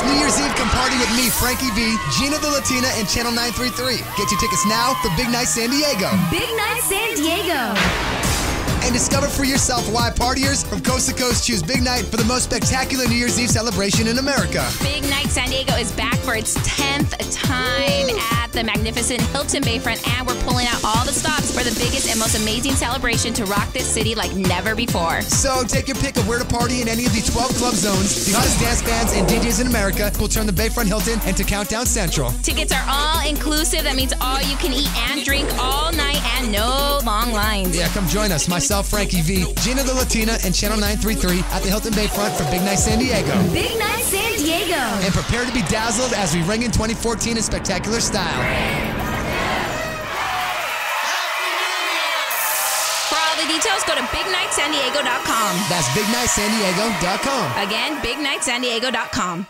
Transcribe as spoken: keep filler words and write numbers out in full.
this New Year's Eve, come party with me, Frankie V, Gina the Latina, and Channel nine three three. Get your tickets now for Big Night San Diego. Big Night San Diego. And discover for yourself why partiers from coast to coast choose Big Night for the most spectacular New Year's Eve celebration in America. Big Night San Diego is back for its tenth time Woo! At the magnificent Hilton Bayfront, and we're pulling out all the stops for the biggest and most amazing celebration to rock this city like never before. So take your pick of where to party in any of the twelve club zones. The hottest dance bands and D Js in America will turn the Bayfront Hilton into Countdown Central. Tickets are all-inclusive. That means all you can eat and drink all night and no long lines. Yeah, come join us. My Myself, Frankie V, Gina the Latina, and Channel nine three three at the Hilton Bayfront for Big Night San Diego. Big Night San Diego. And prepare to be dazzled as we ring in twenty fourteen in spectacular style. For all the details, go to big night san diego dot com. That's big night san diego dot com. Again, big night san diego dot com.